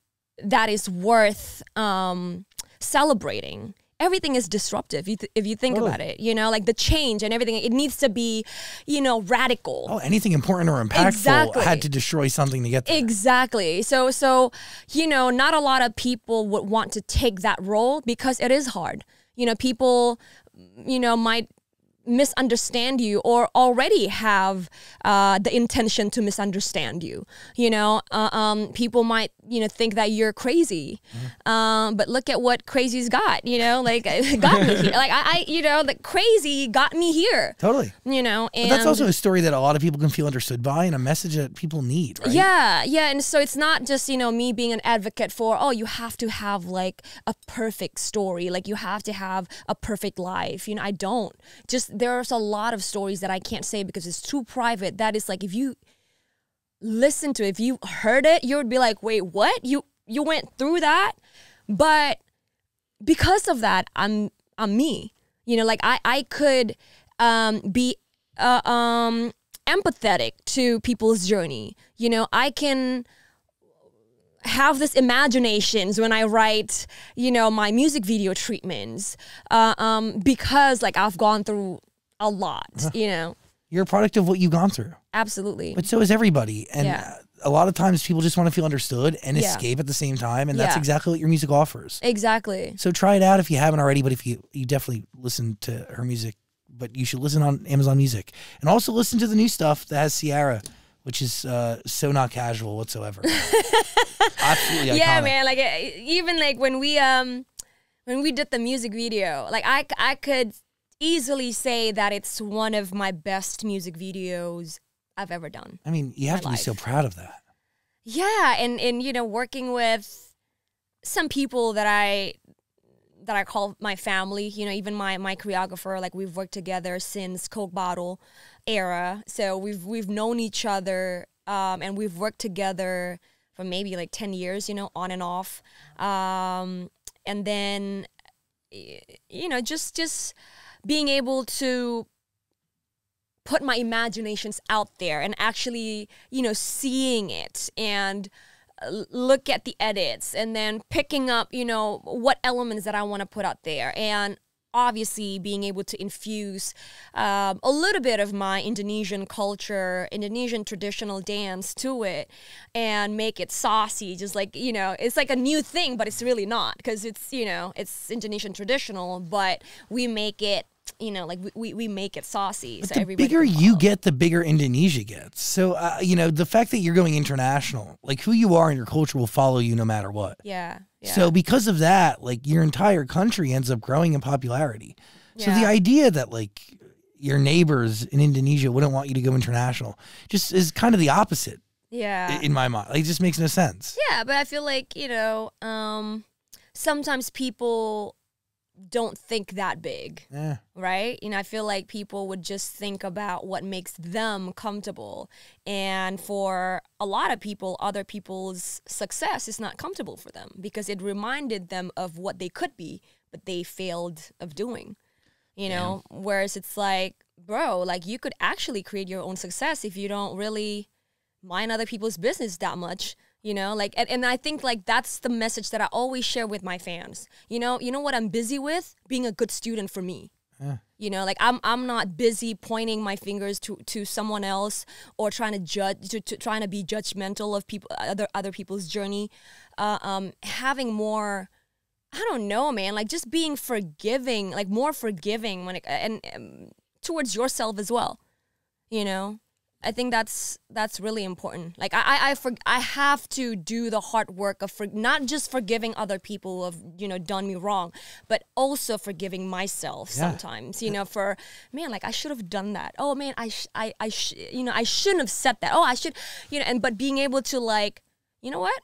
that is worth um, celebrating, everything is disruptive. If you, th if you think totally. about it, you know, like the change and everything, it needs to be, you know, radical. Oh, anything important or impactful exactly. had to destroy something to get there. Exactly. So, so you know, not a lot of people would want to take that role because it is hard. You know, people, you know, might misunderstand you or already have uh, the intention to misunderstand you. You know, uh, um, people might, you know, think that you're crazy, mm-hmm. um, but look at what crazy's got, you know, like got me here. Like I, I, you know, the crazy got me here. Totally. You know, and but that's also a story that a lot of people can feel understood by and a message that people need, right? Yeah, yeah. And so it's not just, you know, me being an advocate for, oh, you have to have like a perfect story. Like you have to have a perfect life. You know, I don't. Just there's a lot of stories that I can't say because it's too private. That is like, if you listen to it, if you heard it, you would be like, wait, what? You you went through that? But because of that, I'm I'm me. You know, like I, I could um, be uh, um, empathetic to people's journey. You know, I can have this imaginations when I write, you know, my music video treatments uh, um, because like I've gone through a lot, huh. you know. You're a product of what you've gone through. Absolutely. But so is everybody. And yeah. a lot of times people just want to feel understood and yeah. escape at the same time. And yeah. that's exactly what your music offers. Exactly. So try it out if you haven't already. But if you, you definitely listen to her music, but you should listen on Amazon Music. And also listen to the new stuff that has Ciara, which is uh, so not casual whatsoever. Absolutely iconic. Yeah, man. Like even like when we, um, when we did the music video, like I, I could... easily say that it's one of my best music videos I've ever done. I mean, you have to be so proud of that. Yeah, and and you know, working with some people that I that I call my family, you know, even my my choreographer, like we've worked together since Coke Bottle era. So we've we've known each other um and we've worked together for maybe like ten years, you know, on and off. Um and then you know, just just being able to put my imaginations out there and actually, you know, seeing it and look at the edits and then picking up, you know, what elements that I want to put out there. And obviously being able to infuse um, a little bit of my Indonesian culture, Indonesian traditional dance to it and make it saucy. Just like, you know, it's like a new thing, but it's really not because it's, you know, it's Indonesian traditional, but we make it, you know, like we, we make it saucy. But so the bigger you get, the bigger Indonesia gets. So, uh, you know, the fact that you're going international, like who you are and your culture will follow you no matter what. Yeah. Yeah. So because of that, like your entire country ends up growing in popularity. Yeah. So the idea that like your neighbors in Indonesia wouldn't want you to go international just is kind of the opposite. Yeah. In my mind. Like, it just makes no sense. Yeah. But I feel like, you know, um, sometimes people don't think that big, yeah. right? You know, I feel like people would just think about what makes them comfortable. And for a lot of people, other people's success is not comfortable for them because it reminded them of what they could be, but they failed of doing. you know? Yeah. Whereas it's like, bro, like you could actually create your own success if you don't really mind other people's business that much, you know? Like, and, and I think like that's the message that I always share with my fans. You know, you know what I'm busy with? Being a good student for me. Yeah. You know, like I'm, I'm not busy pointing my fingers to, to someone else or trying to judge, to, to trying to be judgmental of people, other other people's journey. Uh, um, having more, I don't know, man, like just being forgiving, like more forgiving when it, and um, towards yourself as well. You know, I think that's that's really important. Like I I I, for, I have to do the hard work of for, not just forgiving other people who have, you know, done me wrong, but also forgiving myself yeah. sometimes. You know, for man, like I should have done that. Oh man, I sh I I sh you know I shouldn't have said that. Oh, I should, you know. And but being able to like, you know what,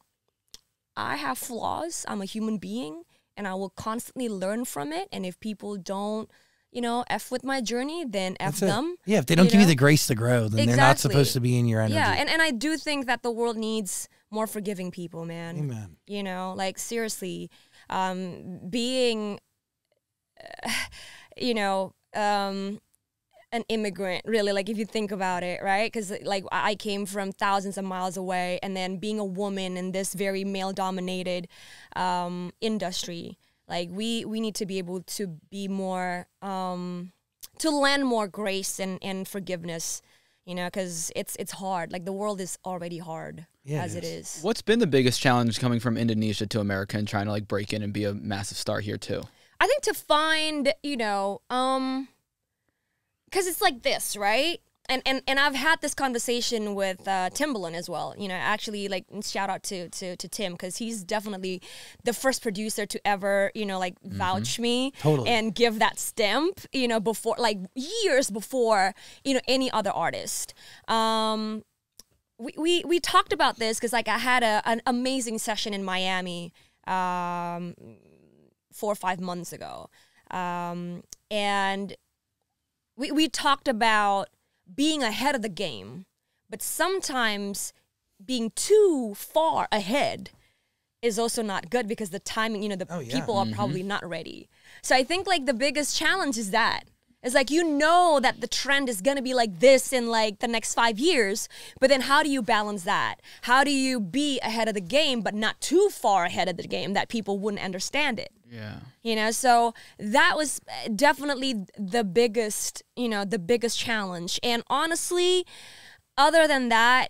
I have flaws. I'm a human being, and I will constantly learn from it. And if people don't, you know, F with my journey, then F them. Yeah, if they don't give you the grace to grow, then they're not supposed to be in your energy. Yeah, and, and I do think that the world needs more forgiving people, man. Amen. You know, like seriously, um, being, uh, you know, um, an immigrant, really, like if you think about it, right? Because like I came from thousands of miles away, and then being a woman in this very male-dominated um, industry, like we we need to be able to be more um, to lend more grace and, and forgiveness, you know, because it's it's hard. Like the world is already hard yeah, as it is. it is. What's been the biggest challenge coming from Indonesia to America and trying to like break in and be a massive star here too? I think to find, you know, um, because it's like this, right? And and and I've had this conversation with uh, Timbaland as well. You know, actually, like shout out to to to Tim, because he's definitely the first producer to ever, you know, like mm-hmm. vouch me totally. and give that stamp. You know, before like years before, you know, any other artist. Um, we we we talked about this because like I had a an amazing session in Miami um, four or five months ago, um, and we we talked about being ahead of the game, but sometimes being too far ahead is also not good because the timing, you know, the oh, yeah. people mm-hmm. are probably not ready. So I think like the biggest challenge is that. It's like, you know that the trend is gonna be like this in like the next five years, but then how do you balance that? How do you be ahead of the game, but not too far ahead of the game that people wouldn't understand it? Yeah. You know, so that was definitely the biggest, you know, the biggest challenge. And honestly, other than that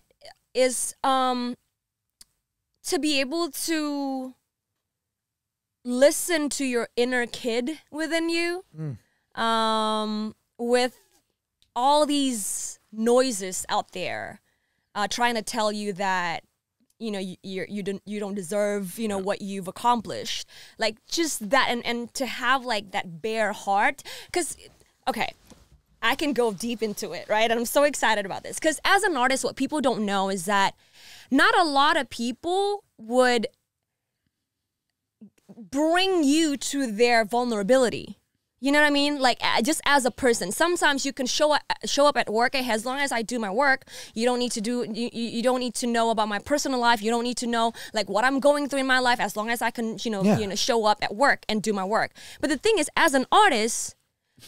is um, to be able to listen to your inner kid within you. Mm. Um, with all these noises out there, uh, trying to tell you that, you know, you you're, you don't you don't deserve, you know, what you've accomplished, like just that, and and to have like that bare heart, because okay, I can go deep into it, right? And I'm so excited about this because as an artist, what people don't know is that not a lot of people would bring you to their vulnerability. You know what I mean? Like just as a person, sometimes you can show up, show up at work. Hey, as long as I do my work, you don't need to do. You, you don't need to know about my personal life. You don't need to know like what I'm going through in my life. As long as I can, you know, yeah. you know, show up at work and do my work. But the thing is, as an artist,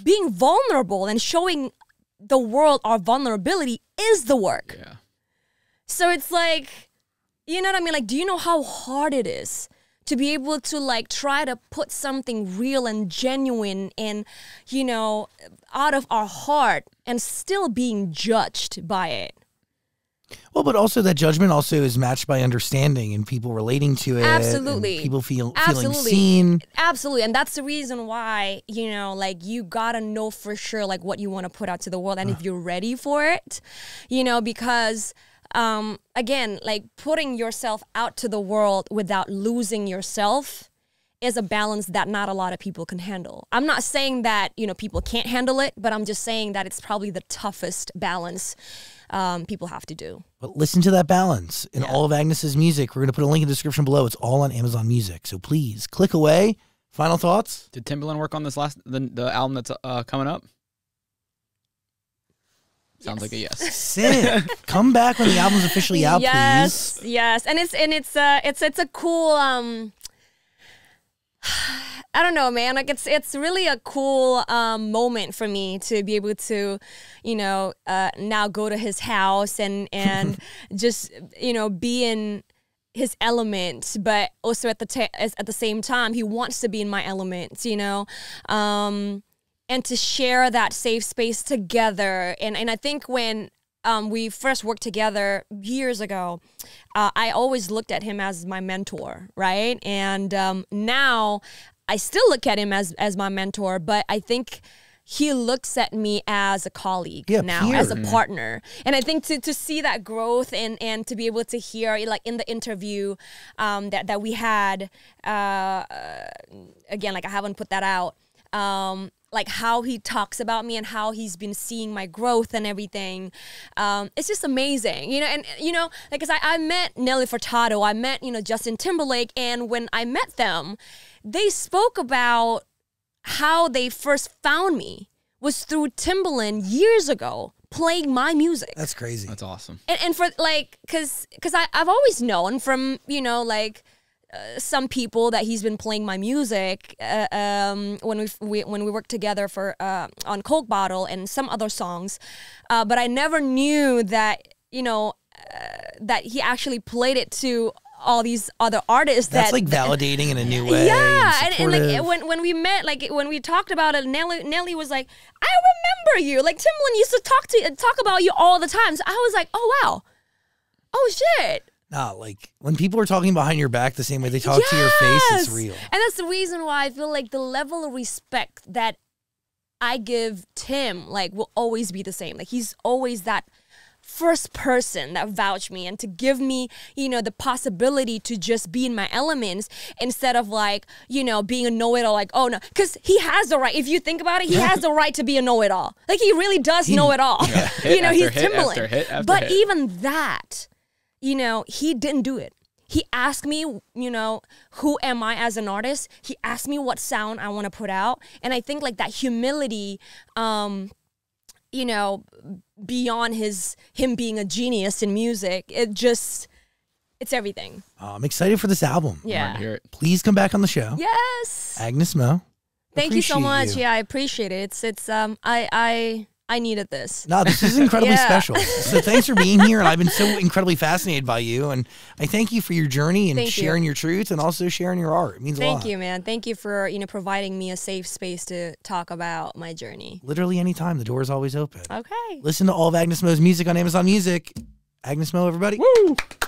being vulnerable and showing the world our vulnerability is the work. Yeah. So it's like, you know what I mean? Like, do you know how hard it is to be able to like try to put something real and genuine and, you know, out of our heart and still being judged by it? Well, but also that judgment also is matched by understanding and people relating to it. Absolutely. And people feel, feeling seen. Absolutely. And that's the reason why, you know, like you got to know for sure like what you want to put out to the world and uh. if you're ready for it, you know, because Um, again, like putting yourself out to the world without losing yourself is a balance that not a lot of people can handle. I'm not saying that, you know, people can't handle it, but I'm just saying that it's probably the toughest balance um, people have to do. But listen to that balance in yeah. all of Agnez's music. We're going to put a link in the description below. It's all on Amazon Music. So please click away. Final thoughts? Did Timbaland work on this last, the, the album that's uh, coming up? Sounds yes. like a yes. Sick. Come back when the album's officially out, yes, please. Yes, yes, and it's and it's uh it's it's a cool um. I don't know, man. Like it's it's really a cool um, moment for me to be able to, you know, uh, now go to his house and and just, you know, be in his element, but also at the t at the same time he wants to be in my element, you know, um, and to share that safe space together. And and I think when Um, we first worked together years ago, uh, I always looked at him as my mentor, right? And um, now I still look at him as, as my mentor, but I think he looks at me as a colleague yeah, now, peer. as a partner. And I think to, to see that growth and, and to be able to hear, like in the interview um, that, that we had, uh, again, like I haven't put that out, um, like how he talks about me and how he's been seeing my growth and everything. Um, it's just amazing, you know, and, you know, like, cause I, I met Nelly Furtado, I met, you know, Justin Timberlake, and when I met them, they spoke about how they first found me was through Timbaland years ago playing my music. That's crazy. That's awesome. And, and for like, cause, cause I, I've always known from, you know, like, Uh, some people that he's been playing my music uh, um, when we, we when we worked together for uh, on Coke Bottle and some other songs, uh, but I never knew that, you know, uh, that he actually played it to all these other artists. That's that, like validating in a new way. Yeah, and, and, and like when when we met, like when we talked about it, Nelly Nelly was like, "I remember you." Like Timbaland used to talk to talk about you all the time. So I was like, "Oh wow, oh shit." Nah, like when people are talking behind your back the same way they talk yes! to your face, it's real. And that's the reason why I feel like the level of respect that I give Tim, like, will always be the same. Like he's always that first person that vouched me and to give me, you know, the possibility to just be in my elements instead of like, you know, being a know-it-all, like, oh no, because he has the right, if you think about it, he has the right to be a know-it-all. Like he really does he, know it all. Yeah, you know, he's Timbaland. But hit. even that, you know, he didn't do it. He asked me, you know, who am I as an artist? He asked me what sound I want to put out. And I think like that humility, um, you know, beyond his him being a genius in music, it just, it's everything. Uh, I'm excited for this album. Yeah. I want to hear it. Please come back on the show. Yes. Agnez Mo. Thank you so much. You. Yeah, I appreciate it. It's, it's um, I, I... I needed this. No, this is incredibly yeah. special. So thanks for being here. And I've been so incredibly fascinated by you. And I thank you for your journey and thank sharing you. your truth and also sharing your art. It means thank a lot. Thank you, man. Thank you for, you know, providing me a safe space to talk about my journey. Literally anytime. The door is always open. Okay. Listen to all of Agnez Mo's music on Amazon Music. Agnez Mo, everybody. Woo!